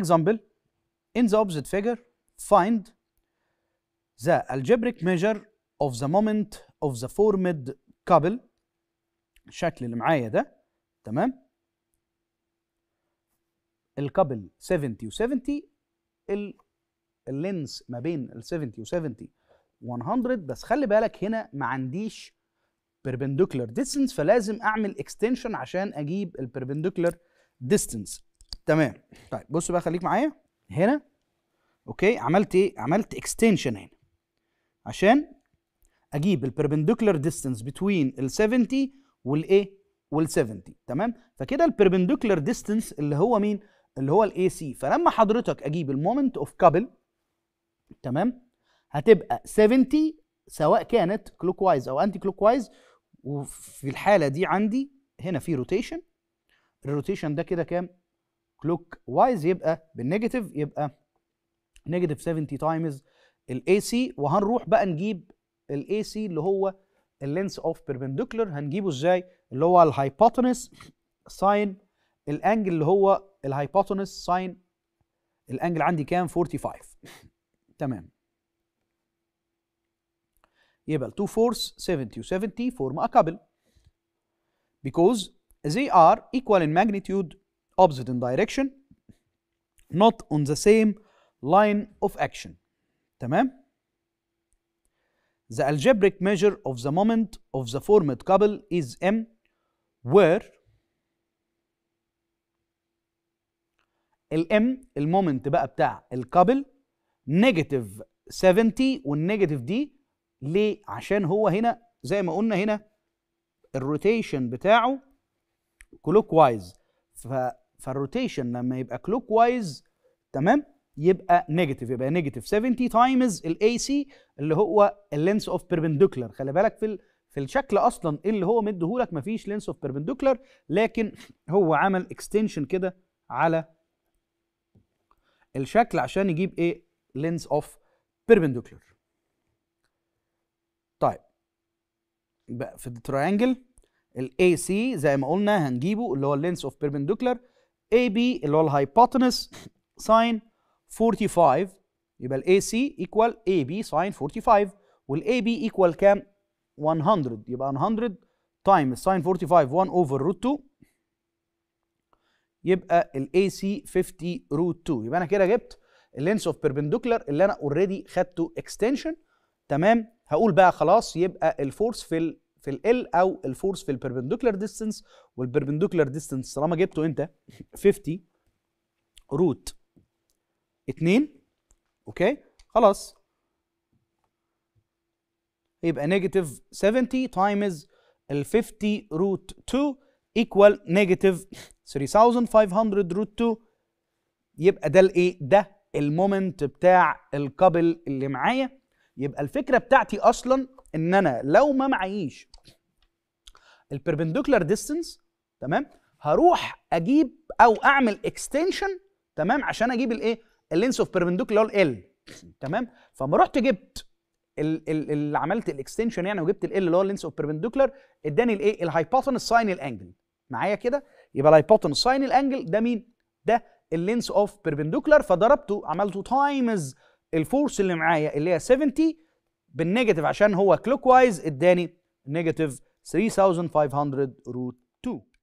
Example, in the opposite figure, find the algebraic measure of the moment of the formed couple. الشكل اللي معايا ده تمام؟ الكابل 70 و 70، اللينس ما بين ال 70 و 70 100، بس خلي بالك هنا ما عنديش perpendicular distance، فلازم اعمل extension عشان اجيب ال perpendicular distance. تمام، طيب بص بقى، خليك معايا هنا. اوكي، عملت ايه؟ عملت extension هنا عشان اجيب ال perpendicular distance between ال 70 والايه؟ وال70. تمام، فكده البربنديكولار ديستانس اللي هو مين؟ اللي هو الاي سي. فلما حضرتك اجيب المومنت اوف كابل تمام هتبقى 70 سواء كانت كلوك وايز او انتي كلوك وايز، وفي الحاله دي عندي هنا في روتيشن، الروتيشن ده كده كام؟ كلوك وايز، يبقى بالنيجاتيف، يبقى نيجاتيف 70 تايمز الاي سي. وهنروح بقى نجيب الاي سي اللي هو اللينس اوف بيربنديكولار، هنجيبه ازاي؟ اللي هو الهايبوتنس ساين الانجل، اللي هو الهايبوتنس ساين الانجل عندي كام؟ 45. تمام، يبقى 2 فورس 70 و 70 form a couple because they are equal in magnitude, opposite in direction, not on the same line of action. تمام، the algebraic measure of the moment of the formed couple is m, where الm المومنت بقى بتاع الكابل نيجاتيف 70، والنيجاتيف دي ليه؟ عشان هو هنا زي ما قلنا هنا الروتيشن بتاعه كلوك وايز، فالروتيشن لما يبقى كلوك وايز تمام يبقى نيجاتيف، يبقى نيجاتيف 70 تايمز الاي سي اللي هو اللينس اوف بيربنديكولار. خلي بالك في الشكل اصلا اللي هو مديهولك مفيش لينس اوف بيربنديكولار، لكن هو عمل اكستنشن كده على الشكل عشان يجيب ايه؟ لينس اوف بيربنديكولار. طيب بقى في التراينجل الاي سي زي ما قلنا هنجيبه اللي هو اللينس اوف بيربنديكولار، اي بي اللي هو الهايبوتنس ساين 45، يبقى الاي سي ايكوال اي بي ساين 45، والاي بي ايكوال كام؟ 100، يبقى 100 تايمز ساين 45 1 اوفر روت 2، يبقى الاي سي 50 روت 2. يبقى انا كده جبت اللينس اوف بيربنديكولار اللي انا اوريدي خدته اكستنشن. تمام، هقول بقى خلاص يبقى الفورس في ال او الفورس في البيربنديكولار ديستانس، والبيربنديكولار ديستانس طالما جبته انت 50 روت 2. اوكي خلاص، يبقى نيجاتيف 70 تايمز ال 50 روت 2 ايكوال نيجاتيف 3500 روت 2. يبقى ده الايه؟ ده المومنت بتاع الكابل اللي معايا. يبقى الفكره بتاعتي اصلا ان انا لو ما معيش البيربنديكولار ديستانس تمام هروح اجيب او اعمل اكستنشن تمام عشان اجيب الايه؟ اللينس اوف بيربنديكولار ال. تمام، فما رحت جبت اللي عملت الاكستنشن يعني وجبت ال اللي هو اللينس اوف بيربنديكولار، اداني الايه؟ الهايبوتنس ساين الانجل معايا كده. يبقى الهايبوتنس ساين الانجل ده مين؟ ده اللينس اوف بيربنديكولار، فضربته عملته تايمز الفورس اللي معايا اللي هي 70 بالنيجاتيف عشان هو كلوك وايز، اداني نيجاتيف 3500 روت 2.